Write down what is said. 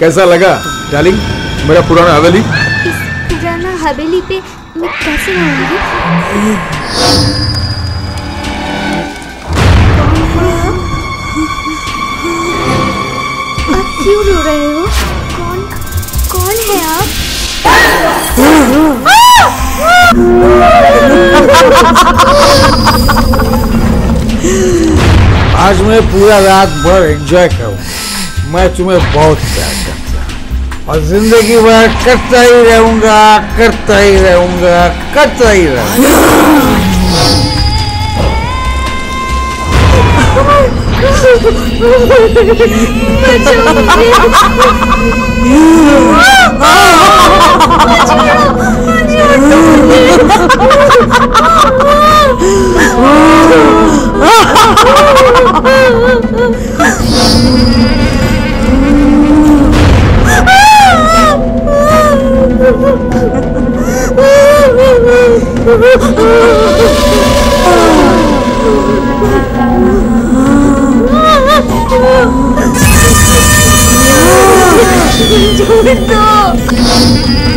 कैसा लगा डार्लिंग मेरा पुराना हवेली? इस पुराना हवेली पे मैं कैसे रहूँगी? क्यों रो रहे हो? कौन कौन है आप? आज मैं पूरा रात भर एंजॉय करूँ। मैं तुम्हें बहुत प्यार करता हूँ और जिंदगी भर करता ही रहूँगा, करता ही रहूँगा, करता ही रहूँगा। Don't do it!